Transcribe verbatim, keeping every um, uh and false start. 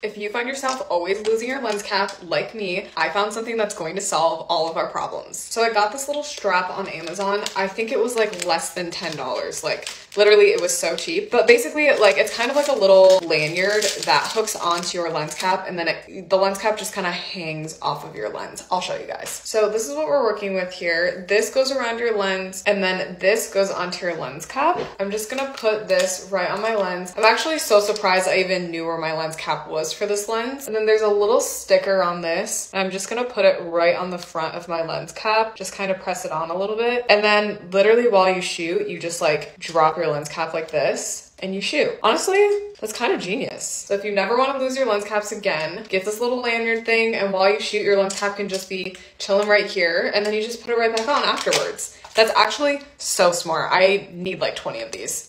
If you find yourself always losing your lens cap, like me, I found something that's going to solve all of our problems. So I got this little strap on Amazon. I think it was like less than ten dollars. Like literally it was so cheap, but basically like it's kind of like a little lanyard that hooks onto your lens cap and then it, the lens cap just kind of hangs off of your lens. I'll show you guys. So this is what we're working with here. This goes around your lens and then this goes onto your lens cap. I'm just gonna put this right on my lens. I'm actually so surprised I even knew where my lens cap was for this lens. And then there's a little sticker on this. I'm just gonna put it right on the front of my lens cap, just kind of press it on a little bit. And then literally while you shoot, you just like drop your lens cap like this and you shoot. Honestly, that's kind of genius. So if you never want to lose your lens caps again, get this little lanyard thing and while you shoot, your lens cap can just be chilling right here and then you just put it right back on afterwards. That's actually so smart. I need like twenty of these.